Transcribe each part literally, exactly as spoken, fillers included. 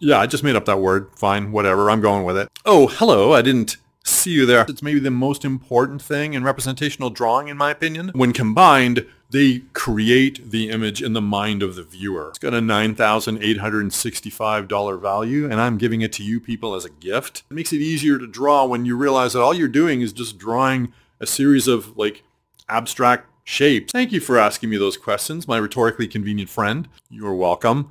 Yeah, I just made up that word. Fine, whatever. I'm going with it. Oh, hello. I didn't see you there. It's maybe the most important thing in representational drawing, in my opinion. When combined, they create the image in the mind of the viewer. It's got a nine thousand eight hundred sixty-five dollar value, and I'm giving it to you people as a gift. It makes it easier to draw when you realize that all you're doing is just drawing a series of, like, abstract shapes. Thank you for asking me those questions, my rhetorically convenient friend. You're welcome.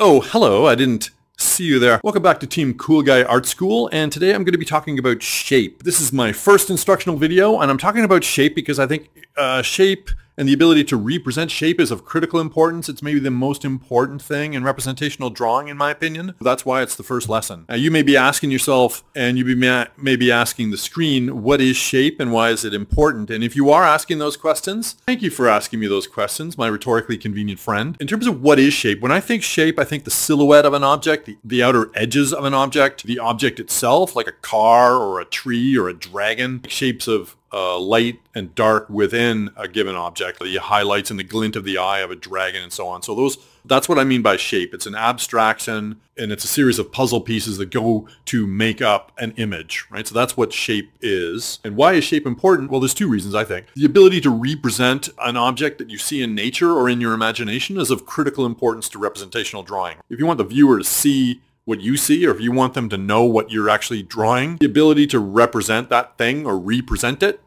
Oh, hello, I didn't see you there. Welcome back to Team Cool Guy Art School, and today I'm going to be talking about shape. This is my first instructional video, and I'm talking about shape because I think uh, shape and the ability to represent shape is of critical importance. It's maybe the most important thing in representational drawing, in my opinion. That's why it's the first lesson. Now, you may be asking yourself, and you be ma may be asking the screen, what is shape and why is it important? And if you are asking those questions, thank you for asking me those questions, my rhetorically convenient friend. In terms of what is shape, when I think shape, I think the silhouette of an object, the, the outer edges of an object, the object itself, like a car or a tree or a dragon, shapes of Uh, light and dark within a given object, the highlights and the glint of the eye of a dragon and so on. So those, that's what I mean by shape. It's an abstraction, and it's a series of puzzle pieces that go to make up an image, right? So that's what shape is. And why is shape important? Well, there's two reasons, I think. The ability to represent an object that you see in nature or in your imagination is of critical importance to representational drawing. If you want the viewer to see what you see, or if you want them to know what you're actually drawing, the ability to represent that thing or represent it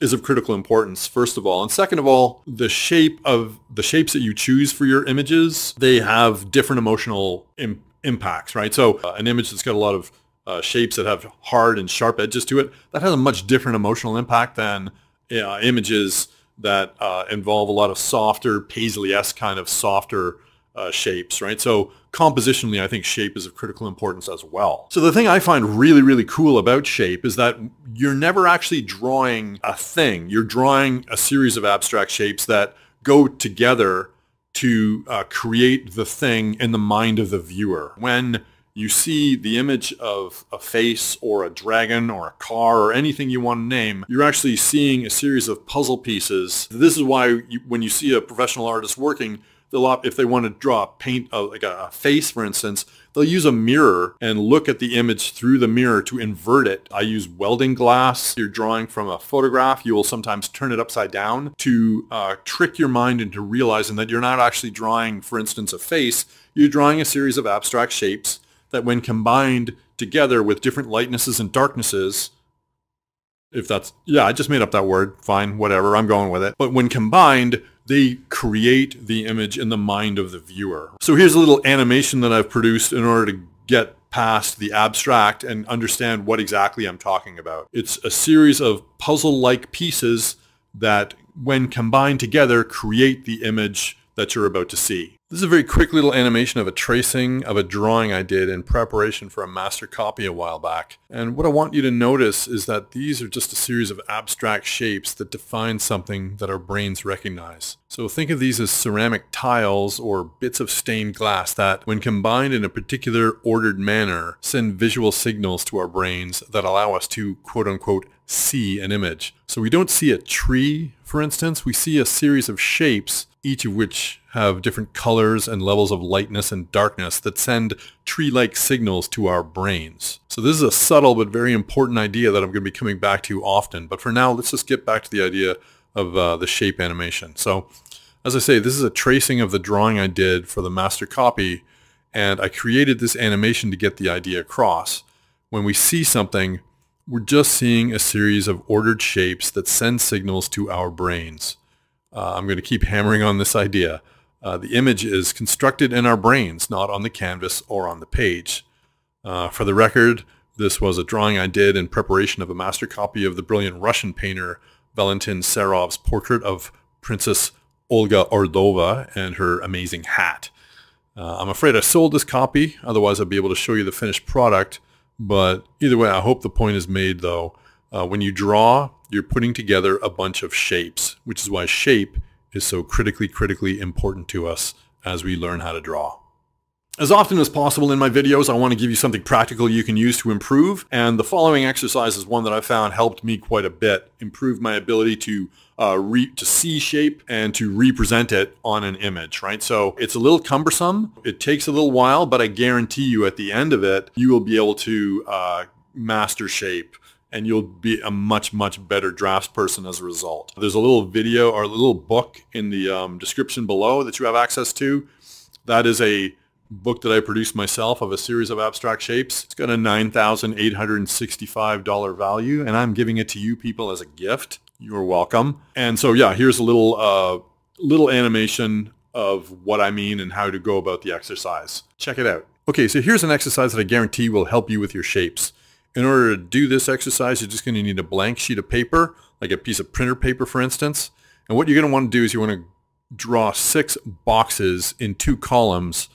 is of critical importance, first of all. And second of all, the shape of the shapes that you choose for your images, they have different emotional im impacts, right? So uh, an image that's got a lot of uh, shapes that have hard and sharp edges to it, that has a much different emotional impact than uh, images that uh, involve a lot of softer, paisley-esque kind of softer Uh, shapes, right? So compositionally, I think shape is of critical importance as well. So the thing I find really, really cool about shape is that you're never actually drawing a thing. You're drawing a series of abstract shapes that go together to uh, create the thing in the mind of the viewer. When you see the image of a face or a dragon or a car or anything you want to name, you're actually seeing a series of puzzle pieces. This is why you, when you see a professional artist working, if they want to draw a paint, uh, like a face, for instance, they'll use a mirror and look at the image through the mirror to invert it. I use welding glass. You're drawing from a photograph. You will sometimes turn it upside down to uh, trick your mind into realizing that you're not actually drawing, for instance, a face. You're drawing a series of abstract shapes that, when combined together with different lightnesses and darknesses, if that's, yeah, I just made up that word. Fine, whatever. I'm going with it. But when combined, they create the image in the mind of the viewer. So here's a little animation that I've produced in order to get past the abstract and understand what exactly I'm talking about. It's a series of puzzle-like pieces that, when combined together, create the image that you're about to see. This is a very quick little animation of a tracing of a drawing I did in preparation for a master copy a while back. And what I want you to notice is that these are just a series of abstract shapes that define something that our brains recognize. So think of these as ceramic tiles or bits of stained glass that, when combined in a particular ordered manner, send visual signals to our brains that allow us to, quote unquote, see an image. So we don't see a tree, for instance. We see a series of shapes, each of which have different colors and levels of lightness and darkness that send tree-like signals to our brains. So this is a subtle but very important idea that I'm going to be coming back to often. But for now, let's just get back to the idea of uh, the shape animation. So as I say, this is a tracing of the drawing I did for the master copy, and I created this animation to get the idea across. When we see something, we're just seeing a series of ordered shapes that send signals to our brains. Uh, I'm going to keep hammering on this idea. Uh, the image is constructed in our brains, not on the canvas or on the page. Uh, for the record, this was a drawing I did in preparation of a master copy of the brilliant Russian painter Valentin Serov's portrait of Princess Olga Ordova and her amazing hat. Uh, I'm afraid I sold this copy, otherwise I'd be able to show you the finished product. But either way, I hope the point is made, though. Uh, when you draw, you're putting together a bunch of shapes, which is why shape is so critically, critically important to us as we learn how to draw. As often as possible in my videos, I want to give you something practical you can use to improve, and the following exercise is one that I found helped me quite a bit, improve my ability to uh, re to see shape and to represent it on an image, right? So it's a little cumbersome, it takes a little while, but I guarantee you at the end of it, you will be able to uh, master shape, and you'll be a much, much better draftsperson as a result. There's a little video or a little book in the um, description below that you have access to. That is a book that I produced myself of a series of abstract shapes. It's got a nine thousand eight hundred sixty-five dollar value, and I'm giving it to you people as a gift. You're welcome. And so yeah, here's a little, uh, little animation of what I mean and how to go about the exercise. Check it out. Okay, so here's an exercise that I guarantee will help you with your shapes. In order to do this exercise, you're just going to need a blank sheet of paper, like a piece of printer paper, for instance. And what you're going to want to do is you want to draw six boxes in two columns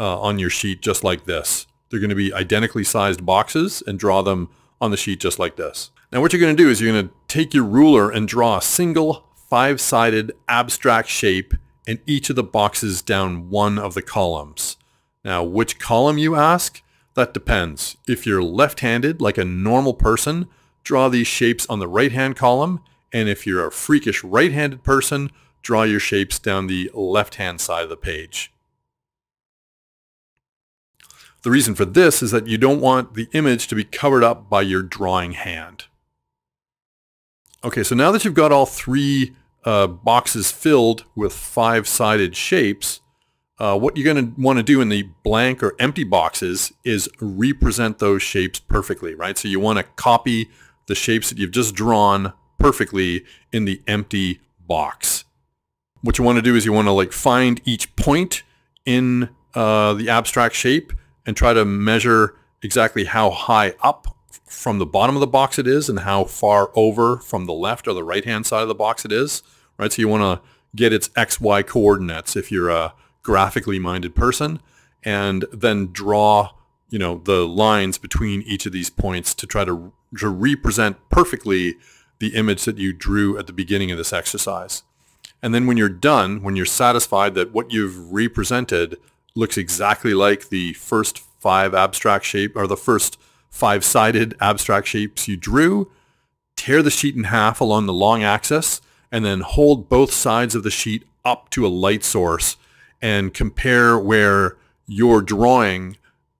uh, on your sheet, just like this. They're going to be identically sized boxes, and draw them on the sheet just like this. Now what you're going to do is you're going to take your ruler and draw a single five-sided abstract shape in each of the boxes down one of the columns. Now which column, you ask? That depends. If you're left-handed, like a normal person, draw these shapes on the right-hand column, and if you're a freakish right-handed person, draw your shapes down the left-hand side of the page. The reason for this is that you don't want the image to be covered up by your drawing hand. Okay, so now that you've got all three uh, boxes filled with five-sided shapes, Uh, what you're going to want to do in the blank or empty boxes is represent those shapes perfectly, right? So you want to copy the shapes that you've just drawn perfectly in the empty box. What you want to do is you want to like find each point in uh, the abstract shape and try to measure exactly how high up from the bottom of the box it is and how far over from the left or the right-hand side of the box it is, right? So you want to get its X Y coordinates if you're a graphically minded person, and then draw, you know, the lines between each of these points to try to, to represent perfectly the image that you drew at the beginning of this exercise. And then when you're done, when you're satisfied that what you've represented looks exactly like the first five abstract shape or the first five-sided abstract shapes you drew, tear the sheet in half along the long axis and then hold both sides of the sheet up to a light source and compare where your drawing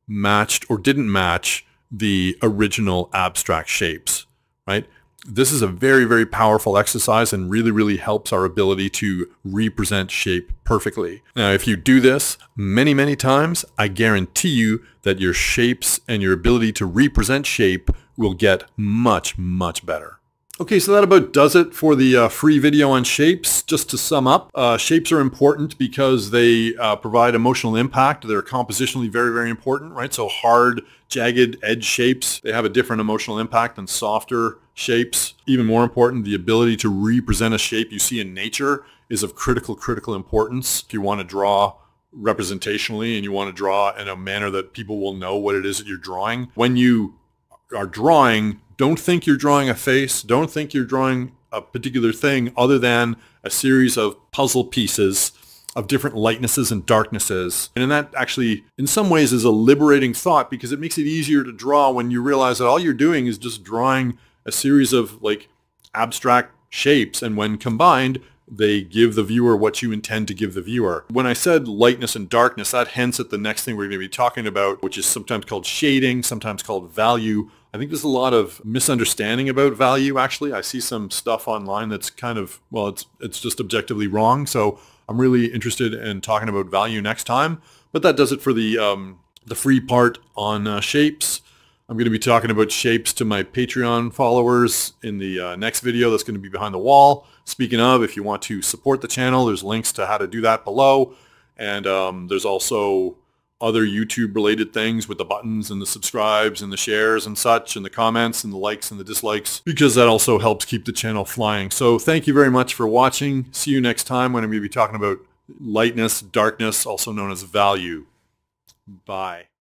matched or didn't match the original abstract shapes, right? This is a very, very powerful exercise and really, really helps our ability to represent shape perfectly. Now, if you do this many, many times, I guarantee you that your shapes and your ability to represent shape will get much, much better. Okay, so that about does it for the uh, free video on shapes. Just to sum up, uh, shapes are important because they uh, provide emotional impact. They're compositionally very, very important, right? So hard, jagged edge shapes, they have a different emotional impact than softer shapes. Even more important, the ability to represent a shape you see in nature is of critical, critical importance. If you want to draw representationally and you want to draw in a manner that people will know what it is that you're drawing, when you are drawing, don't think you're drawing a face. Don't think you're drawing a particular thing other than a series of puzzle pieces of different lightnesses and darknesses. And that actually, in some ways, is a liberating thought because it makes it easier to draw when you realize that all you're doing is just drawing a series of like abstract shapes. And when combined, they give the viewer what you intend to give the viewer. When I said lightness and darkness, that hints at the next thing we're going to be talking about, which is sometimes called shading, sometimes called value. I think there's a lot of misunderstanding about value, actually. I see some stuff online that's kind of, well, it's it's just objectively wrong. So I'm really interested in talking about value next time. But that does it for the, um, the free part on uh, shapes. I'm going to be talking about shapes to my Patreon followers in the uh, next video that's going to be behind the wall. Speaking of, if you want to support the channel, there's links to how to do that below. And um, there's also other YouTube related things with the buttons and the subscribes and the shares and such and the comments and the likes and the dislikes, because that also helps keep the channel flying. So thank you very much for watching. See you next time when I'm going to be talking about lightness, darkness, also known as value. Bye.